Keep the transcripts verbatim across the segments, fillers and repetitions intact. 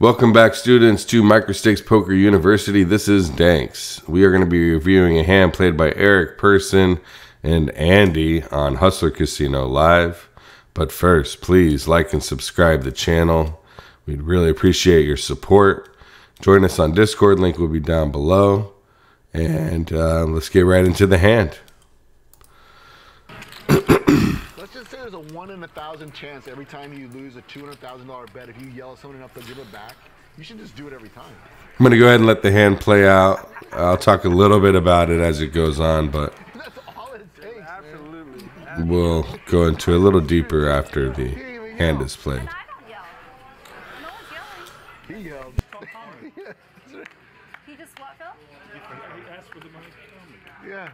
Welcome back, students, to MicroStakes Poker University. This is Dankz. We are going to be reviewing a hand played by Eric Persson and Andy on Hustler Casino Live. But first, please like and subscribe the channel. We'd really appreciate your support. Join us on Discord. Link will be down below. And uh, let's get right into the hand. There's a one in a thousand chance every time you lose a two hundred thousand dollar bet, if you yell at someone enough, they'll give it back. You should just do it every time. I'm gonna go ahead and let the hand play out. I'll talk a little bit about it as it goes on, but that's all it takes. Absolutely. We'll go into a little deeper after the hand is played. He yelled. He just what, Phil? He asked for the money. Yeah.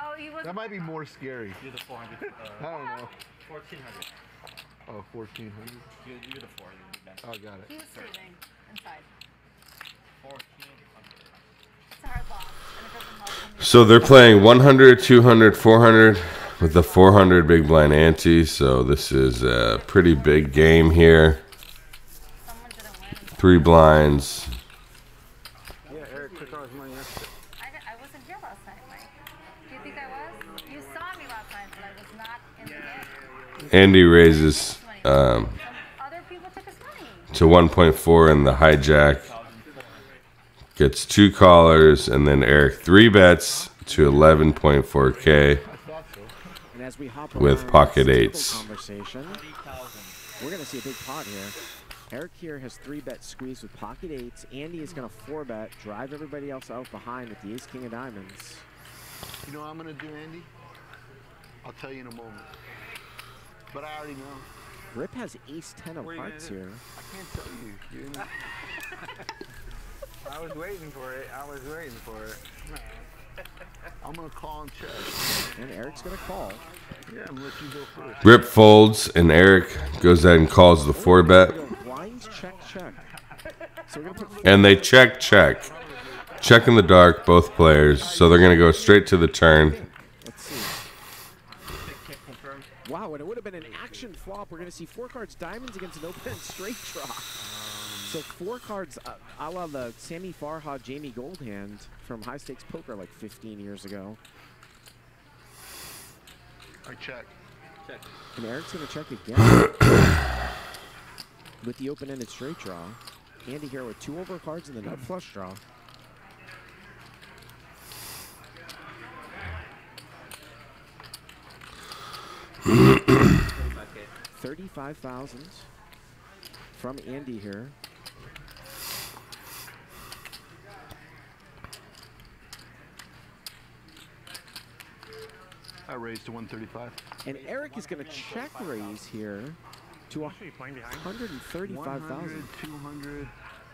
Oh, you that might be more scary. You're the four hundred. Uh, I don't know. fourteen hundred. Oh, fourteen hundred. You're, you're the four hundred. Oh, got it. He was screaming inside. fourteen hundred. It's a hard loss. So they're playing one hundred, two hundred, four hundred with the four hundred big blind ante. So this is a pretty big game here. Three blinds. Yeah, Eric took all his money yesterday. I wasn't here last night, Mike. Do you think I was? You saw me last night, but I was not in the game. Andy raises um, to one point four in the hijack. Gets two callers, and then Eric three bets to eleven point four K with pocket eights. We're going to see a big pot here. Eric here has three bet squeeze with pocket eights. Andy is going to four bet, drive everybody else out behind with the ace king of diamonds. You know what I'm going to do, Andy? I'll tell you in a moment. But I already know. Rip has ace ten of hearts here. I can't tell you. You're I was waiting for it. I was waiting for it. I'm going to call and check. And Eric's going to call. Yeah, I'm let you go first. Rip folds, and Eric goes ahead and calls the four bet. Check, check. And they check, check. Check in the dark, both players. So they're going to go straight to the turn. Let's see. Wow, and it would have been an action flop. We're going to see four cards diamonds against an open straight draw. So four cards a la the Sammy Farha, Jamie Gold hand from High Stakes Poker like fifteen years ago. I check. Check. And Eric's going to check again. With the open-ended straight draw. Andy here with two over cards and the nut flush draw. thirty-five thousand from Andy here. I raised to one thirty-five. And Eric is going to check raise here. To one hundred thirty-five thousand. one hundred, two hundred,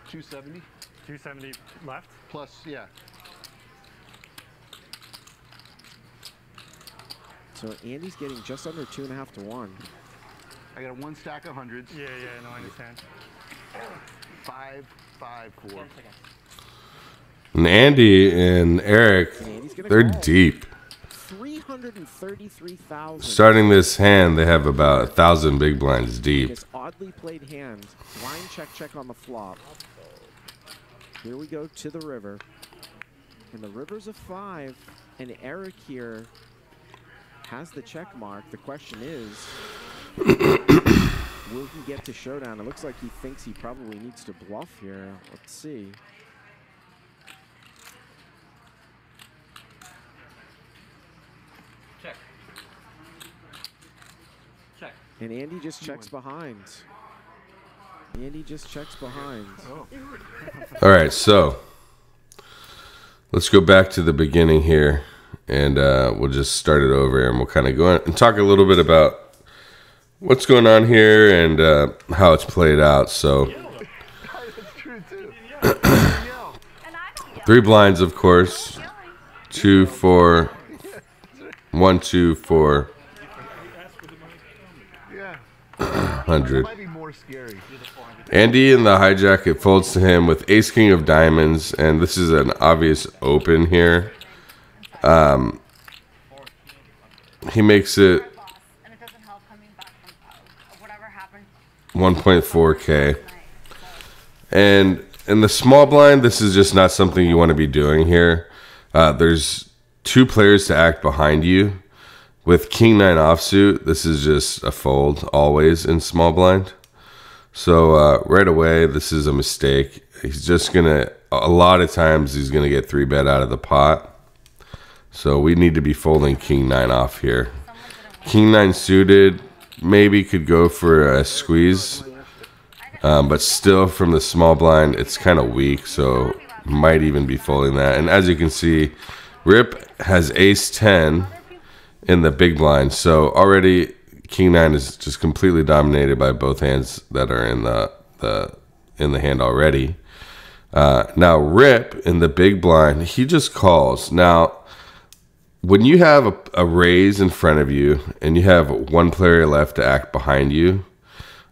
two seventy. two seventy left? Plus, yeah. So Andy's getting just under two and a half to one. I got a one stack of hundreds. Yeah, yeah, no, I understand. Five, five, four. And Andy and Eric, and they're call. deep. three hundred thirty-three thousand. Starting this hand, they have about a thousand big blinds deep. This oddly played hand, blind check, check on the flop. Here we go to the river, and the river's a five. And Eric here has the check mark. The question is, will he get to showdown? It looks like he thinks he probably needs to bluff here. Let's see. And Andy just checks behind. Andy just checks behind. Oh. All right, so let's go back to the beginning here, and uh, we'll just start it over, and we'll kind of go on and talk a little bit about what's going on here and uh, how it's played out. So three blinds, of course. Two, four, one, two, four. one hundred. Andy in the hijack, it folds to him with ace king of diamonds, and this is an obvious open here. Um, he makes it one point four K. And in the small blind, this is just not something you want to be doing here. Uh, there's two players to act behind you. With king nine offsuit, this is just a fold always in small blind. So uh, right away, this is a mistake. He's just going to, a lot of times, he's going to get three bet out of the pot. So we need to be folding king nine off here. King nine suited, maybe could go for a squeeze. Um, but still, from the small blind, it's kind of weak, so might even be folding that. And as you can see, Rip has ace ten in the big blind, so already king nine is just completely dominated by both hands that are in the, the, in the hand already. Uh, now, Rip in the big blind, he just calls. Now, when you have a, a raise in front of you and you have one player left to act behind you,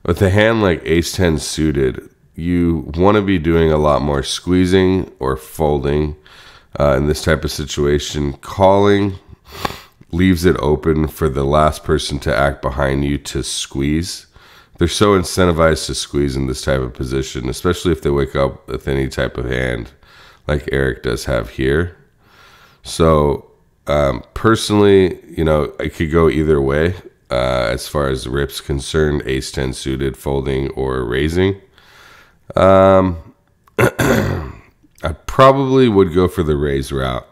with a hand like ace ten suited, you want to be doing a lot more squeezing or folding uh, in this type of situation. Calling leaves it open for the last person to act behind you to squeeze. They're so incentivized to squeeze in this type of position, especially if they wake up with any type of hand like Eric does have here. So um, personally, you know, it could go either way. Uh, as far as Rip's concerned, ace ten suited, folding, or raising. Um, I probably would go for the raise route,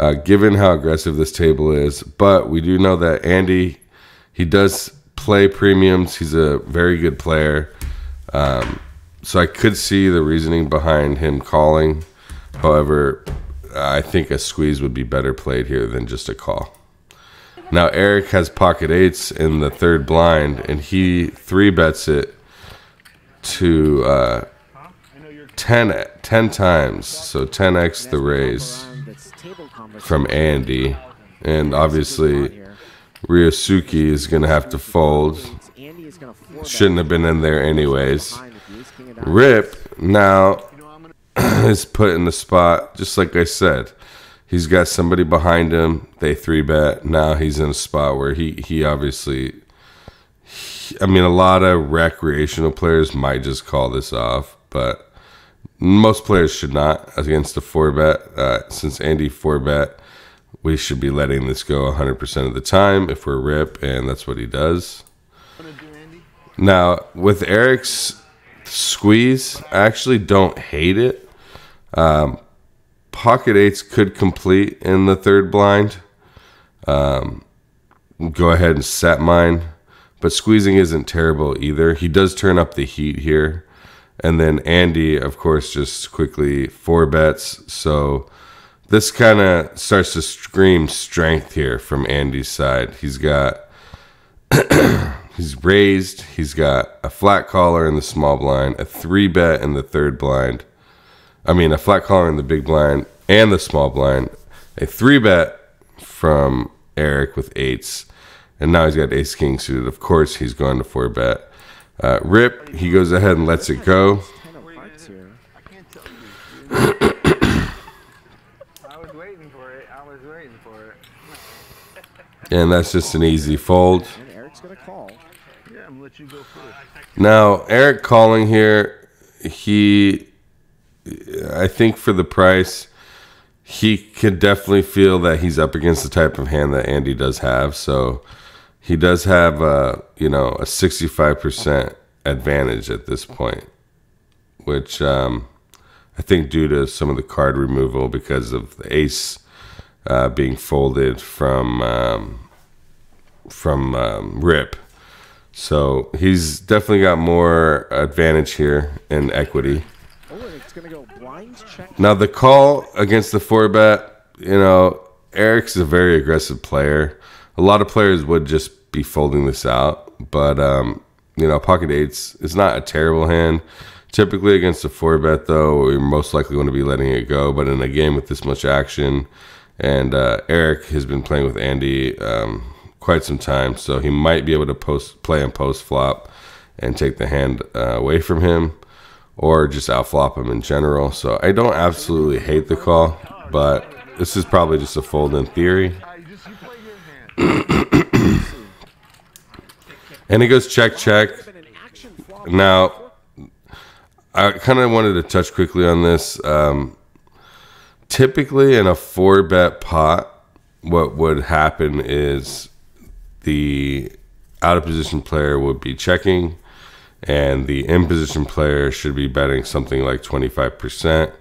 uh, given how aggressive this table is. But we do know that Andy, he does play premiums. He's a very good player. Um, so I could see the reasoning behind him calling. However, I think a squeeze would be better played here than just a call. Now, Eric has pocket eights in the third blind, and he three bets it to uh, ten, ten times. So ten x the raise from Andy. And obviously, Ryosuke is going to have to fold. Shouldn't have been in there anyways. Rip now is put in the spot, just like I said. He's got somebody behind him. They three bet. Now he's in a spot where he, he obviously, he, I mean, a lot of recreational players might just call this off, but most players should not against a four bet. Uh, since Andy four bet, we should be letting this go one hundred percent of the time if we're Rip, and that's what he does. Now, with Eric's squeeze, I actually don't hate it. Um, Pocket eights could complete in the third blind. Um, go ahead and set mine. But squeezing isn't terrible either. He does turn up the heat here. And then Andy, of course, just quickly four bets. So this kind of starts to scream strength here from Andy's side. He's got, he's raised. He's got a flat caller in the small blind, a three bet in the third blind. I mean, a flat caller in the big blind and the small blind. A three bet from Eric with eights. And now he's got ace king suited. Of course, he's going to four bet. Uh, Rip, he goes ahead and lets it go. And that's just an easy fold. Now, Eric calling here, he... I think for the price, he could definitely feel that he's up against the type of hand that Andy does have. So he does have a, you know, a sixty-five percent advantage at this point, which um, I think due to some of the card removal because of the ace uh, being folded from um, from um, Rip. So he's definitely got more advantage here in equity. Now the call against the four bet, you know, Eric's a very aggressive player. A lot of players would just be folding this out, but um, you know, pocket eights is not a terrible hand. Typically against a four bet, though, we're most likely going to be letting it go. But in a game with this much action, and uh, Eric has been playing with Andy um, quite some time, so he might be able to post play and post flop and take the hand uh, away from him. Or just outflop him in general. So I don't absolutely hate the call, but this is probably just a fold in theory. And it goes check, check. Now, I kind of wanted to touch quickly on this. Um, typically in a four bet pot, what would happen is the out of position player would be checking and the in position player should be betting something like twenty-five percent,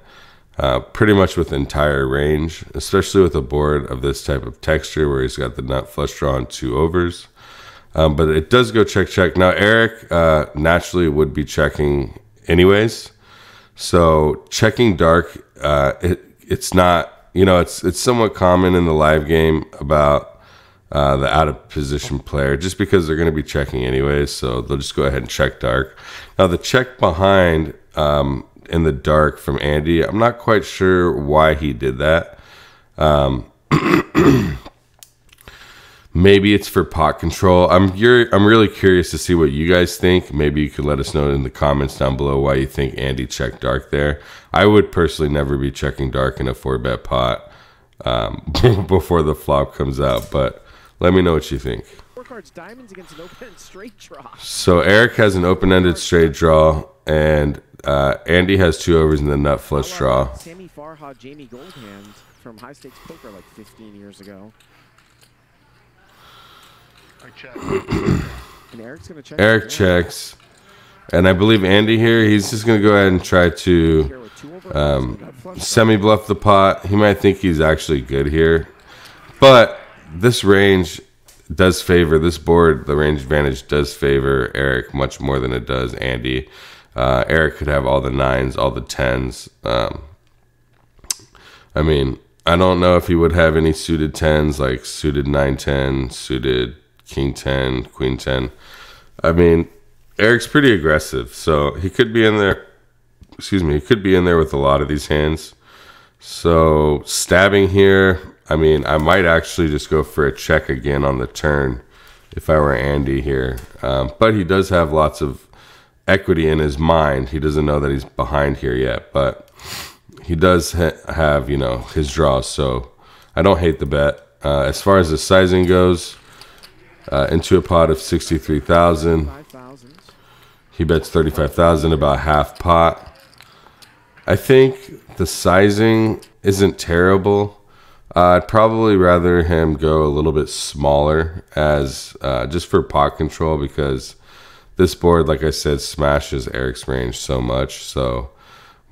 uh, pretty much with entire range, especially with a board of this type of texture where he's got the nut flush draw and two overs. Um, but it does go check, check. Now, Eric uh, naturally would be checking anyways. So checking dark, uh, it, it's not, you know, it's, it's somewhat common in the live game about uh, the out of position player, just because they're going to be checking anyways. So they'll just go ahead and check dark. Now the check behind um, in the dark from Andy, I'm not quite sure why he did that. Um, Maybe it's for pot control. I'm you're, I'm really curious to see what you guys think. Maybe you could let us know in the comments down below why you think Andy checked dark there. I would personally never be checking dark in a four bet pot um, before the flop comes out, but let me know what you think. Four cards, diamonds against an open-ended straight draw. So Eric has an open-ended straight draw, and uh, Andy has two overs in the nut flush draw. Sammy Farha, Jamie Gold hand from High Stakes Poker like fifteen years ago. And Eric's gonna check. Eric checks, and I believe Andy here, he's just going to go ahead and try to um, semi-bluff the pot. He might think he's actually good here, but this range does favor this board. The range advantage does favor Eric much more than it does Andy. Uh, Eric could have all the nines, all the tens. Um, I mean, I don't know if he would have any suited tens, like suited nine ten, suited king ten, queen ten. I mean, Eric's pretty aggressive, so he could be in there. Excuse me, he could be in there with a lot of these hands. So stabbing here, I mean, I might actually just go for a check again on the turn if I were Andy here. Um, but he does have lots of equity in his mind. He doesn't know that he's behind here yet, but he does ha have, you know, his draws. So I don't hate the bet. Uh, as far as the sizing goes, Uh, into a pot of sixty-three thousand. He bets thirty-five thousand, about half pot. I think the sizing isn't terrible. Uh, I'd probably rather him go a little bit smaller as uh, just for pot control, because this board, like I said, smashes Eric's range so much. So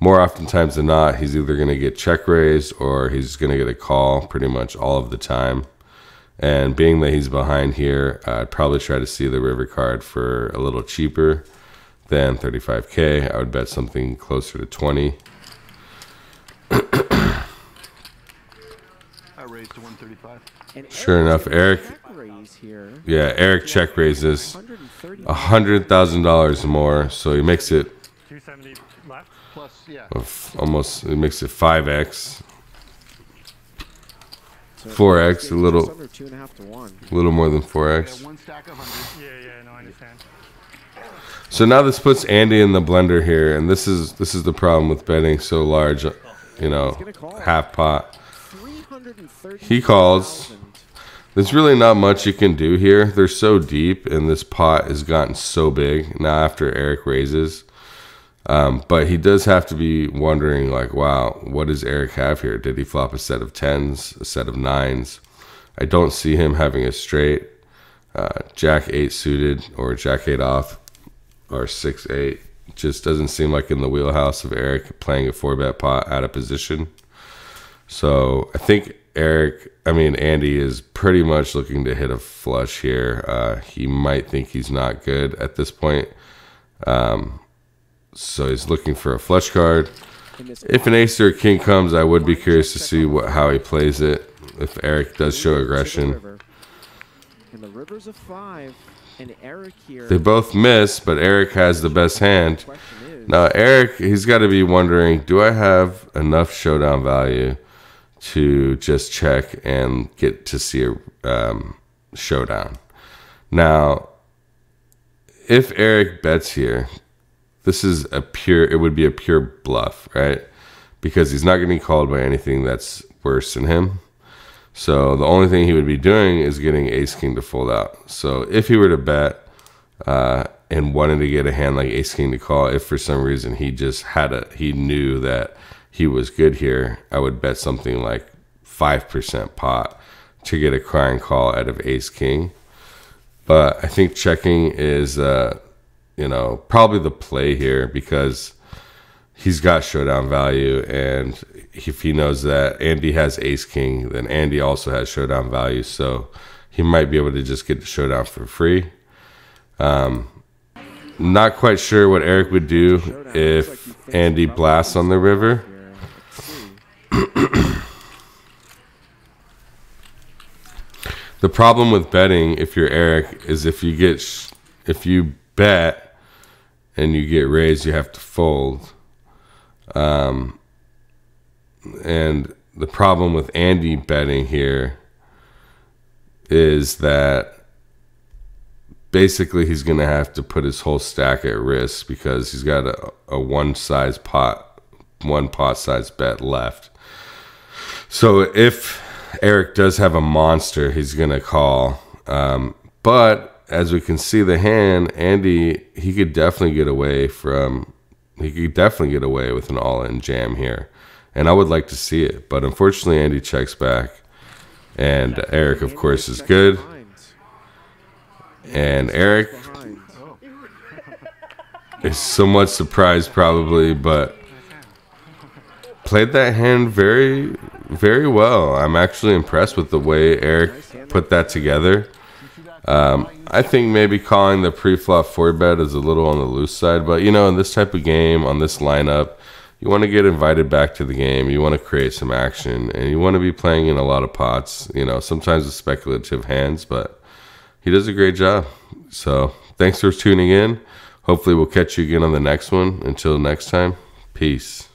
more oftentimes than not, he's either going to get check raised or he's going to get a call pretty much all of the time. And being that he's behind here, uh, I'd probably try to see the river card for a little cheaper than thirty-five K. I would bet something closer to twenty. I raised to one thirty-five. Sure enough, Eric. Yeah, Eric check raises one hundred thousand dollars more, so he makes it almost. It makes it five X. four X, a little, a little more than four X. So now this puts Andy in the blender here, and this is this is the problem with betting so large, you know, half pot. He calls. There's really not much you can do here. They're so deep, and this pot has gotten so big now after Eric raises. Um, but he does have to be wondering, like, wow, what does Eric have here? Did he flop a set of tens, a set of nines? I don't see him having a straight. Uh, jack eight suited or jack eight off or six eight just doesn't seem like in the wheelhouse of Eric playing a four bet pot out of position. So I think Eric, I mean, Andy is pretty much looking to hit a flush here. Uh, he might think he's not good at this point. Um, So he's looking for a flush card. If an ace or a king comes, I would be curious to see what how he plays it. If Eric does show aggression. They both miss, but Eric has the best hand. Now Eric, he's got to be wondering, do I have enough showdown value to just check and get to see a um, showdown? Now, if Eric bets here, this is a pure, it would be a pure bluff, right? Because he's not getting called by anything that's worse than him. So the only thing he would be doing is getting ace king to fold out. So if he were to bet, uh, and wanted to get a hand like ace king to call, if for some reason he just had a, he knew that he was good here, I would bet something like five percent pot to get a crying call out of ace king. But I think checking is, uh, you know, probably the play here, because he's got showdown value, and if he knows that Andy has ace king, then Andy also has showdown value, so he might be able to just get the showdown for free. Um, not quite sure what Eric would do if Andy blasts on the river. The problem with betting, if you're Eric, is if you get sh if you bet and you get raised, you have to fold. Um, and the problem with Andy betting here is that basically he's going to have to put his whole stack at risk, because he's got a, a one size pot, one pot size bet left. So if Eric does have a monster, he's going to call. Um, but as we can see the hand, Andy, he could definitely get away from... He could definitely get away with an all-in jam here, and I would like to see it. But unfortunately, Andy checks back, and Eric, of course, is good. And Eric is somewhat surprised, probably, but played that hand very, very well. I'm actually impressed with the way Eric put that together. Um, I think maybe calling the pre-flop four bet is a little on the loose side, but you know, in this type of game, on this lineup, you want to get invited back to the game, you want to create some action, and you want to be playing in a lot of pots, you know, sometimes with speculative hands, but he does a great job. So thanks for tuning in. Hopefully we'll catch you again on the next one. Until next time, peace.